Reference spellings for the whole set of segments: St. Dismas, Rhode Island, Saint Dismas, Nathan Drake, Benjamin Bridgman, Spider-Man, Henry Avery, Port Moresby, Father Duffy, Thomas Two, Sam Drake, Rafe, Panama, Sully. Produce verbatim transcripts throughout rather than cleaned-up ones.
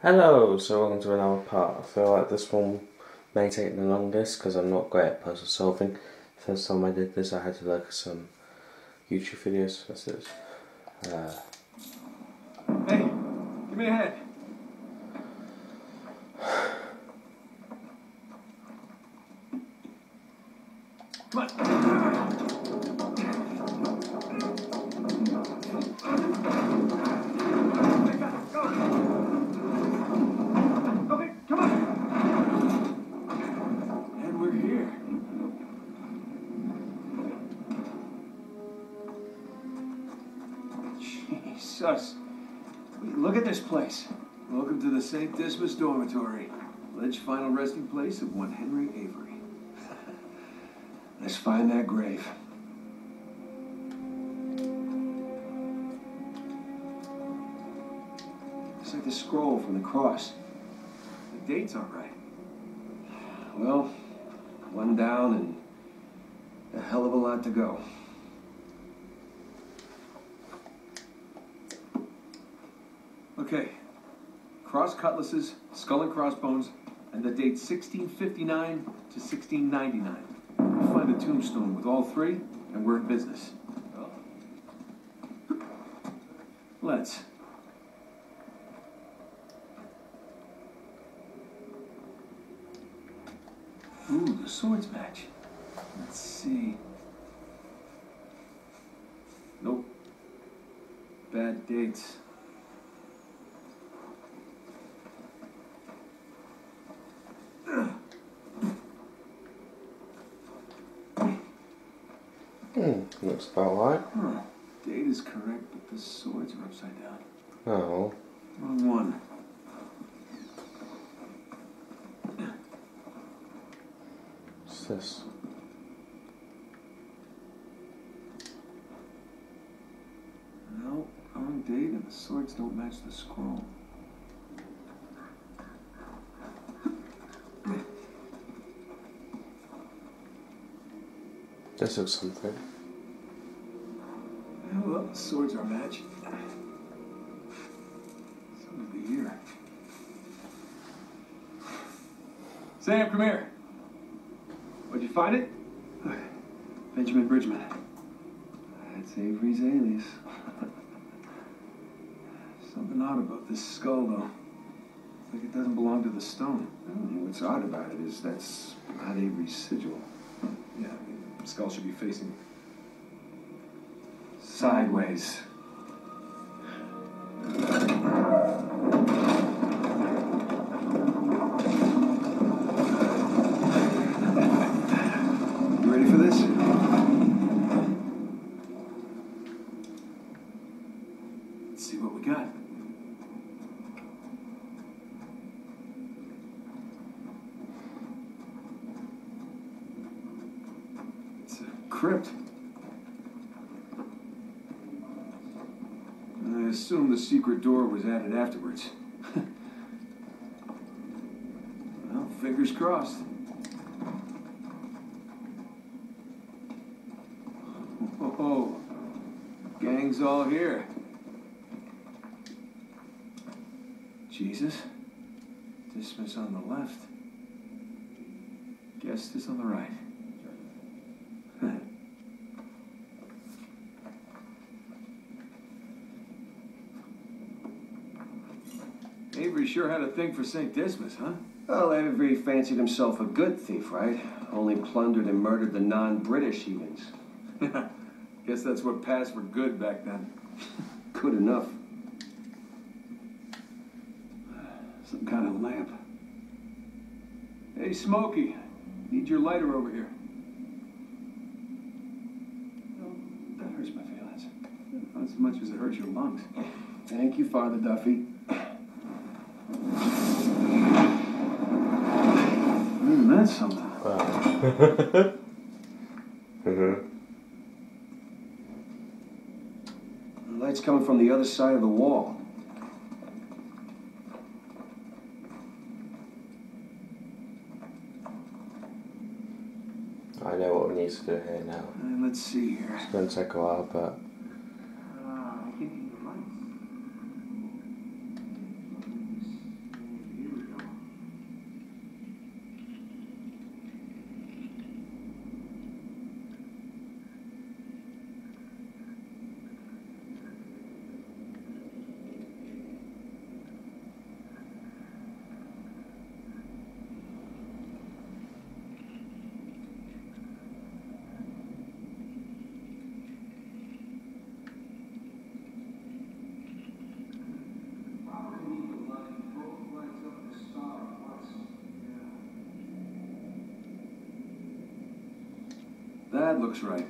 Hello, so welcome to another part. I feel like this one may take the longest because I'm not great at puzzle solving. First time I did this I had to look at some YouTube videos. That's it. Uh, hey, give me a hand. Us. Look at this place. Welcome to the Saint Dismas dormitory, alleged final resting place of one Henry Avery. Let's find that grave. It's like the scroll from the cross. The dates aren't right. Well, one down and a hell of a lot to go. Okay, cross cutlasses, skull and crossbones, and the date sixteen fifty-nine to sixteen ninety-nine. We'll find a tombstone with all three, and we're in business. Oh. Let's. Ooh, the swords match. Let's see. Nope. Bad dates. Looks about right. Huh. Date is correct, but the swords are upside down. Oh. Wrong one. What's this? No, wrong date, and the swords don't match the scroll. This looks something. Well, the swords are a match. Something to hear. Sam, come here. Where'd you find it? Benjamin Bridgman. That's Avery's alias. Something odd about this skull, though. Like it doesn't belong to the stone. And what's odd about it is that's not Avery's sigil. Yeah, I mean, the skull should be facing sideways. You ready for this? Let's see what we got. It's a crypt. I assume the secret door was added afterwards. Well, fingers crossed. Oh, gang's all here. Jesus. Dismas on the left. Guest is on the right. Avery sure had a thing for Saint Dismas, huh? Well, Avery fancied himself a good thief, right? Only plundered and murdered the non-British heathens. Guess that's what passed for good back then. Good enough. Some kind of lamp. Hey, Smokey. Need your lighter over here. No, that hurts my feelings. Not as much as it hurts your lungs. Thank you, Father Duffy. Mm, that's something. Wow. Mm-hmm. The light's coming from the other side of the wall. I know what we need to do here now. Uh, let's see here. It's going to take a while, but. That looks right.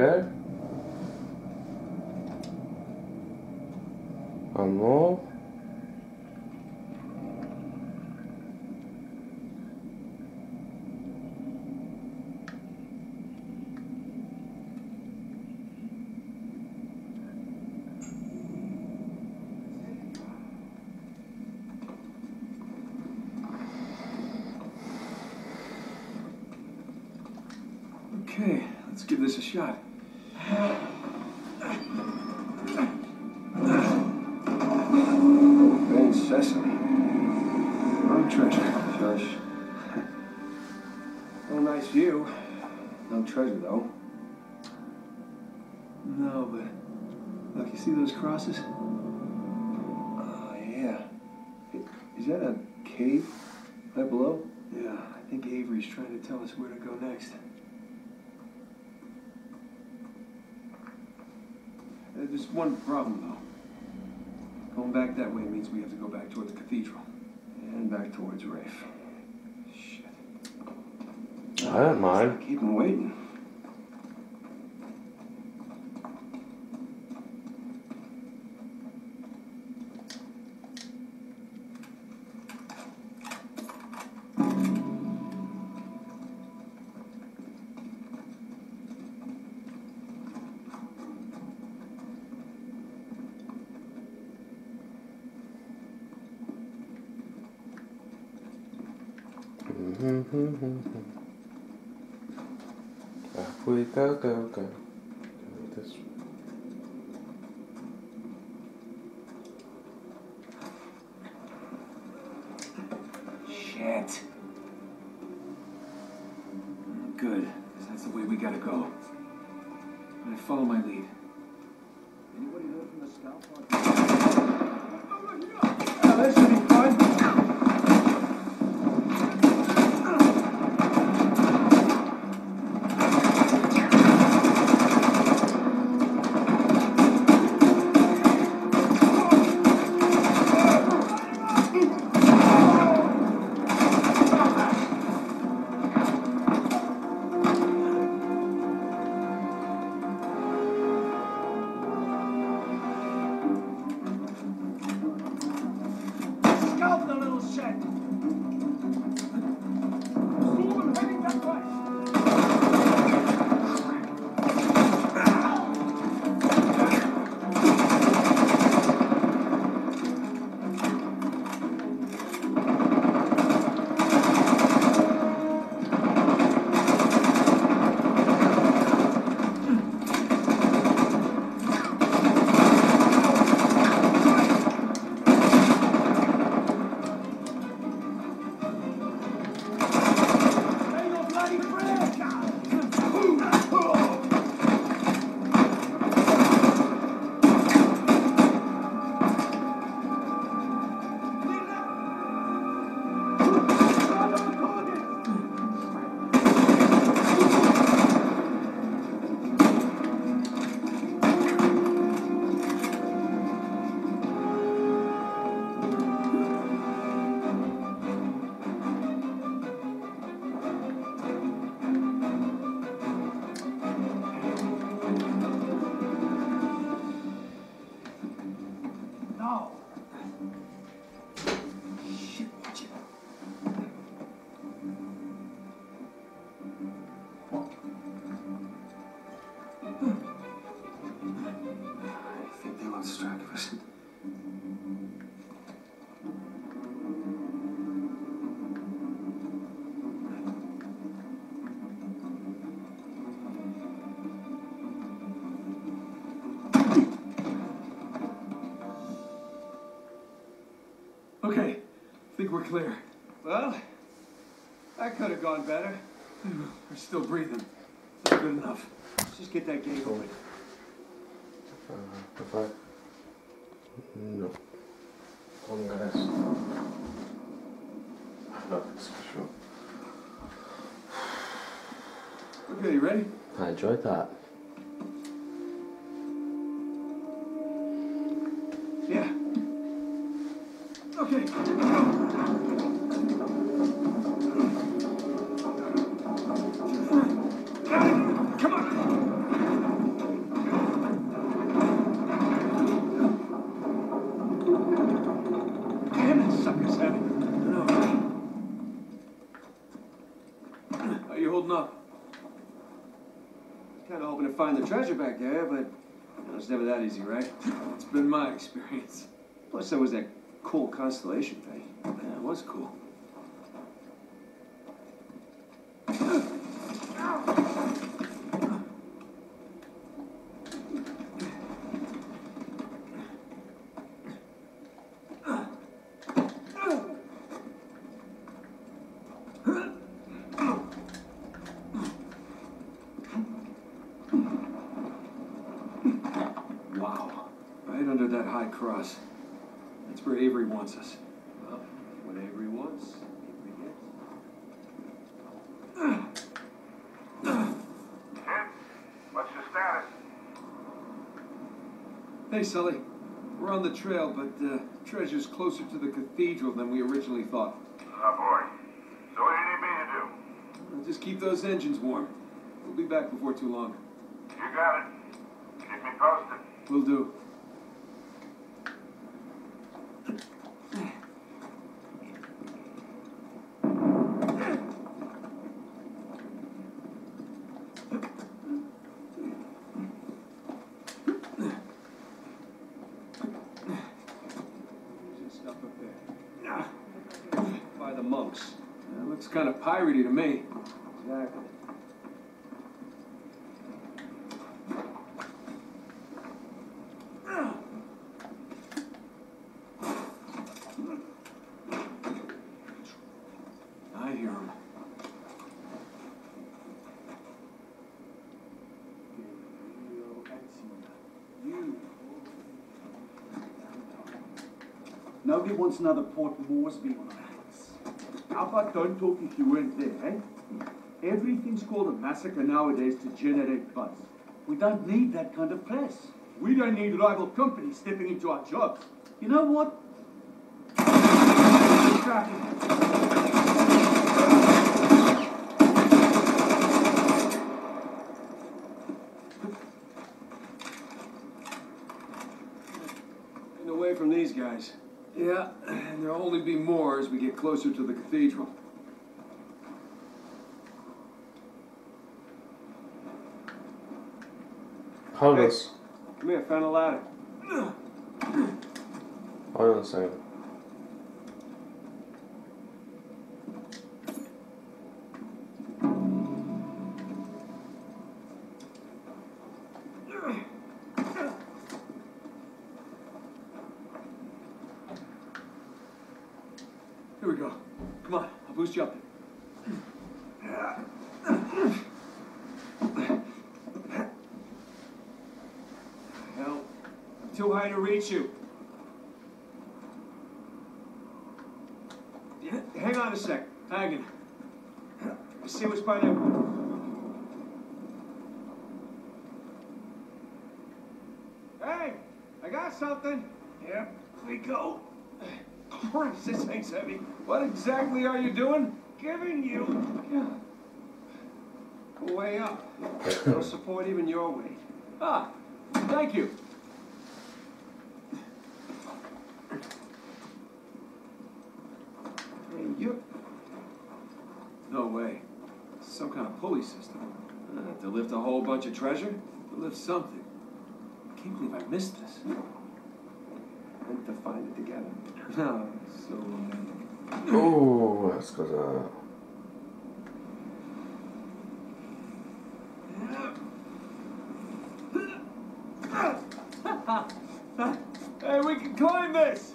Okay. One more. Okay, let's give this a shot. You. No treasure, though. No, but look, you see those crosses? Oh, yeah. Is that a cave right below? Yeah, I think Avery's trying to tell us where to go next. There's one problem, though. Going back that way means we have to go back towards the cathedral. And back towards Rafe. I don't mind. Keep them waiting. Mm-hmm. We go, go, go. Go this way. Shit. Good, because that's the way we gotta go. I follow my lead. Anybody heard from the scout? Oh, that should be fun. think we're clear. Well, that could have gone better. We're still breathing. That's good enough. Let's just get that gate open. Uh, if I... No. Only that. Nothing special. Okay, you ready? I enjoyed that. Yeah. Okay. Come on. Damn, that sucker's heavy. How are you holding up? Kind of hoping to find the treasure back there, but you know, it's never that easy, right? It's been my experience. Plus, there was that cool constellation thing. Yeah, it was cool. Cross. That's where Avery wants us. Well, what Avery wants, Avery gets. Kid, what's your status? Hey, Sully. We're on the trail, but uh, treasure's closer to the cathedral than we originally thought. Oh, boy. So what do you need me to do? Just keep those engines warm. We'll be back before too long. You got it. Keep me posted. Will do. Kind of piratey to me. Exactly. I hear him. Nobody wants another Port Moresby on our hands. How about don't talk if you weren't there, eh? Everything's called a massacre nowadays to generate buzz. We don't need that kind of press. We don't need rival companies stepping into our jobs. You know what? Getting away from these guys. Yeah, and there'll only be more as we get closer to the cathedral. Hold on. Hey, come here, I found a ladder. Hold on a second. Jumping. Hell, I'm too high to reach you. Yeah, hang on a sec. Hang on. Let's see what's by that. Hey, I got something. Yeah, here we go. Christ, this thing's heavy. What exactly are you doing? Giving you. Yeah. Way up. No support even your weight. Ah, thank you. Hey, you. No way. Some kind of pulley system. Uh, to lift a whole bunch of treasure? To lift something. I can't believe I missed this. Meant to find it together. No, so. Um, oh, that's because uh. Hey, we can climb this.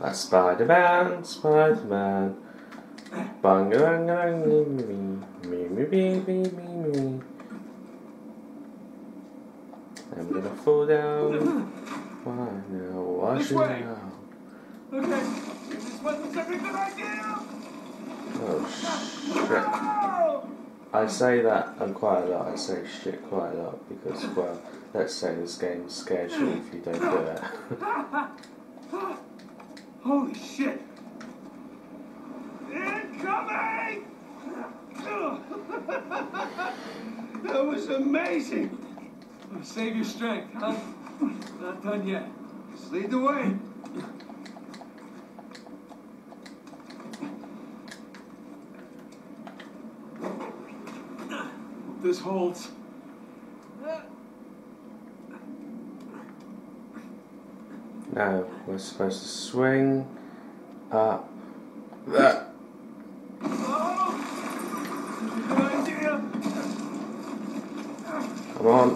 Uh, Spider-Man, Spider-Man. Bang, bang, bang, me, me, me, me, me, me, me. I'm gonna fall down. Why now? Why should I now? Okay, this wasn't such a good idea! Oh, shit. I say that and quite a lot, I say shit quite a lot because, well, let's say this game scares you if you don't do it. Holy shit! Incoming! That was amazing! Save your strength, huh? Not done yet. Just lead the way. This holds. Now we're supposed to swing up that. Oh, good idea. Come on.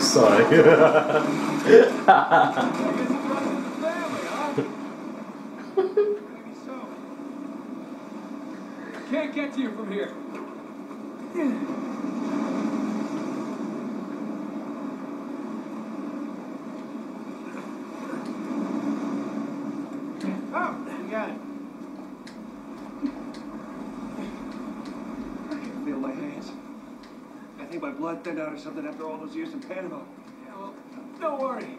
Sorry. Can't get to you from here. Oh, you got it. I can feel my hands. I think my blood thinned out or something after all those years in Panama. Yeah, well, don't worry.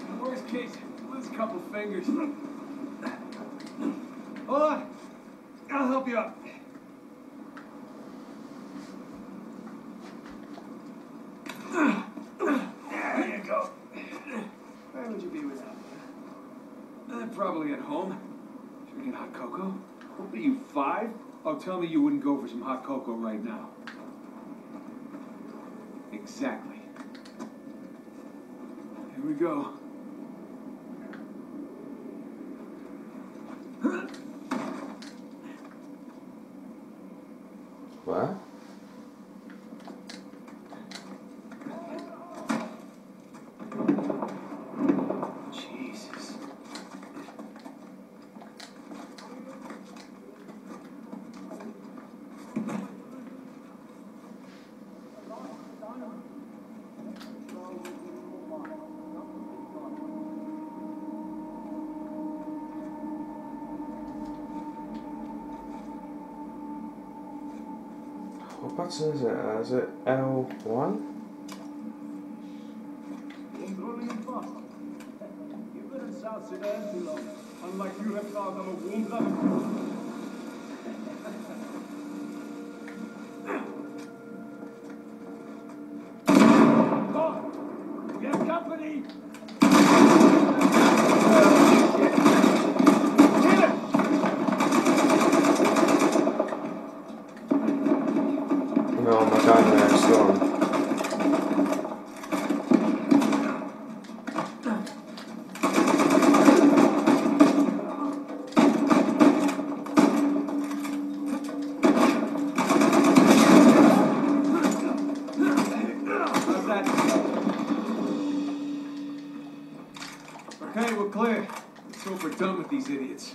In the worst case, you lose a couple fingers. Hold on. I'll help you up. There you go. Where would you be without me? Uh, probably at home. Drinking hot cocoa. What are you, five? Oh, tell me you wouldn't go for some hot cocoa right now. Exactly. Here we go. What? Jesus. What button is it? Is it L one? You've been in South Sudan too long. Unlike you have thought I'm a warm lover. We have company! These idiots.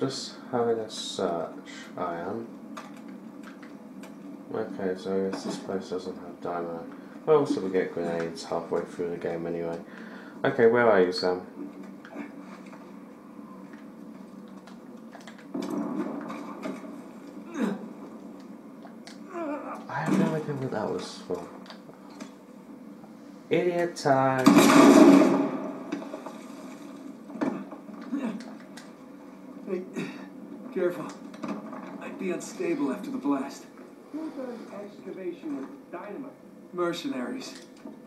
just having a search. I am. Okay, so I guess this place doesn't have dynamite. Well, also we get grenades halfway through the game anyway. Okay, where are you, Sam? I have no idea what that was for. Idiot time! Careful. I'd be unstable after the blast. Who does excavation with dynamite? Mercenaries.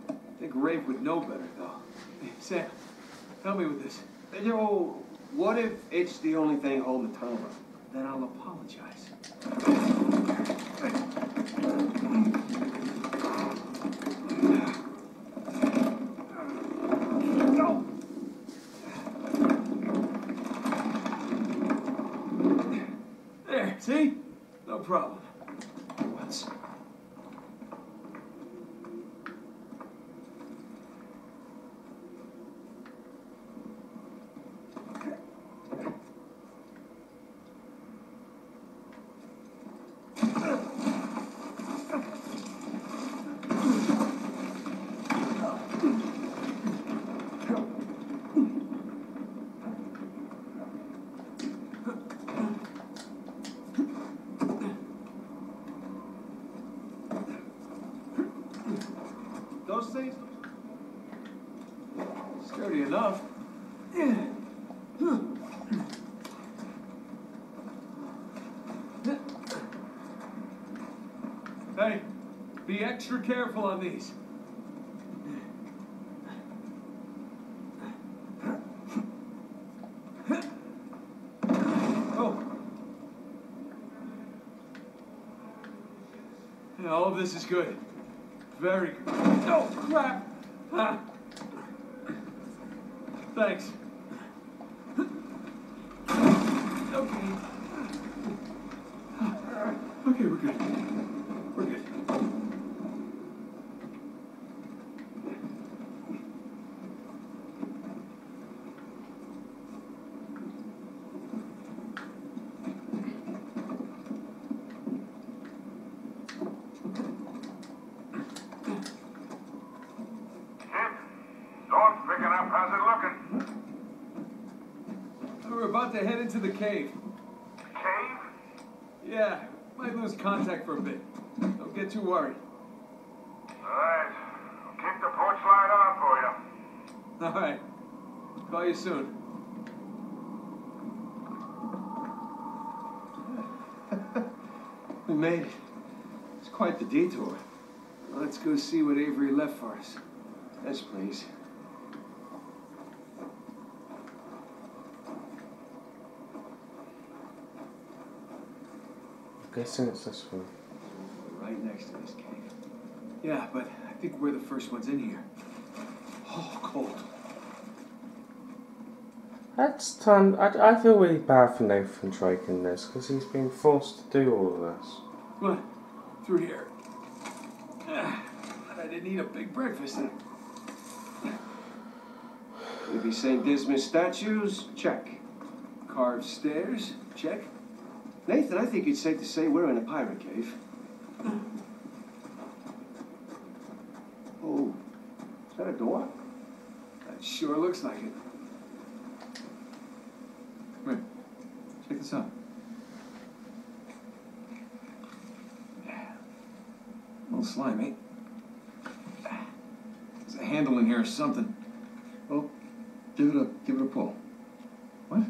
I think Rafe would know better, though. Hey, Sam, help me with this. You know, what if it's the only thing holding the tunnel up? Then I'll apologize. See? No problem. Once. Sturdy enough. Hey, be extra careful on these. Oh. Yeah, all of this is good. Very good. Oh, crap! Ah. Thanks. Okay. Okay, we're good. We're good. To head into the cave. Cave? Yeah, might lose contact for a bit. Don't get too worried. Alright, I'll keep the porch light on for you. Alright, call you soon. We made it. It's quite the detour. Let's go see what Avery left for us. Yes, please. I'm guessing it's this one. Right next to this cave. Yeah, but I think we're the first ones in here. Oh, cold. That's time. I, I feel really bad for Nathan Drake in this because he's been forced to do all of this. What? Through here. But I didn't eat a big breakfast then. Maybe Saint Dismas statues? Check. Carved stairs? Check. Nathan, I think it's safe to say we're in a pirate cave. Oh, is that a door? That sure looks like it. Wait, check this out. A little slimy. There's a handle in here or something. Oh, give it a, give it a pull. What?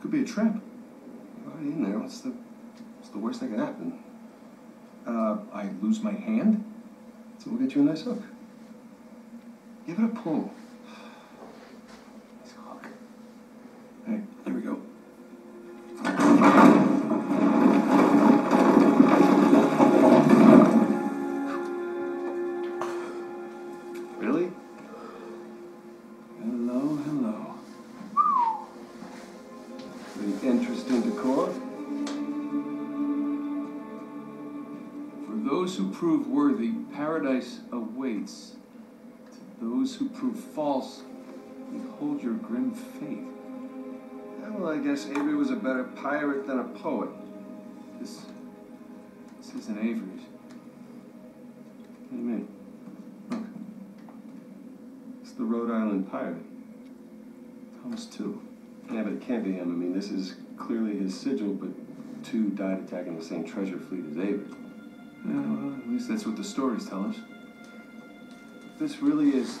Could be a trap. In there, what's the, what's the worst that can happen? Uh, I lose my hand, so we'll get you a nice hook. Give it a pull. Nice hook. All right, there we go. Really? Hello, hello. Interesting decor. For those who prove worthy, paradise awaits. To those who prove false, behold your grim fate. Well, I guess Avery was a better pirate than a poet. This, this isn't Avery's. Wait a minute. Look. It's the Rhode Island pirate. Thomas Two. Yeah, but it can't be him. I mean, this is clearly his sigil, but Two died attacking the same treasure fleet as Avery. Yeah, well, at least that's what the stories tell us. If this really is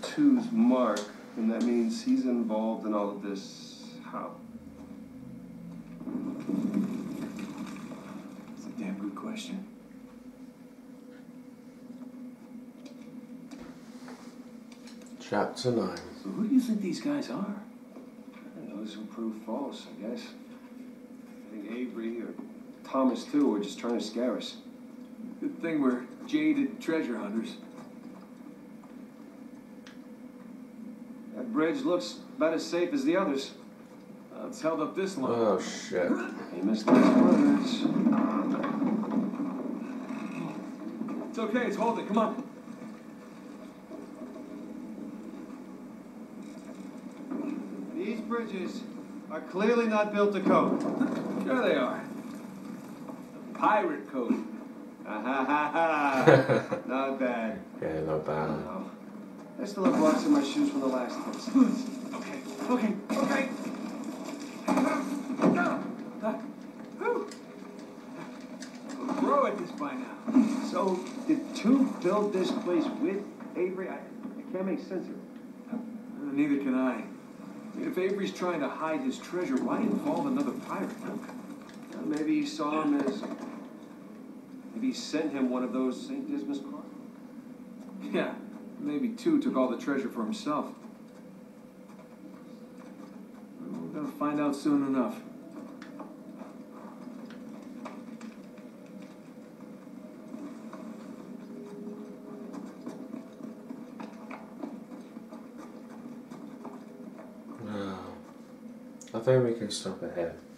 Two's mark, and that means he's involved in all of this. How? That's a damn good question. Chapter nine. So who do you think these guys are? Those who prove false, I guess. I think Avery or Thomas Two were just trying to scare us. Good thing we're jaded treasure hunters. That bridge looks about as safe as the others. Uh, it's held up this long. Oh, shit. Famous last words. It's okay, it's holding. Come on. These bridges are clearly not built to code. Sure they are. The pirate code. Ha ha ha ha. Not bad. Yeah, not bad. Oh, I still have blocks in my shoes from the last test. Okay, okay, okay. I'm pro at this by now. So, did Two build this place with Avery? I, I can't make sense of it. Uh, neither can I. If Avery's trying to hide his treasure, why involve another pirate? Well, maybe he saw him as... Maybe he sent him one of those Saint Dismas cards. Yeah, maybe Two took all the treasure for himself. We're gonna find out soon enough. I think we can stop it here.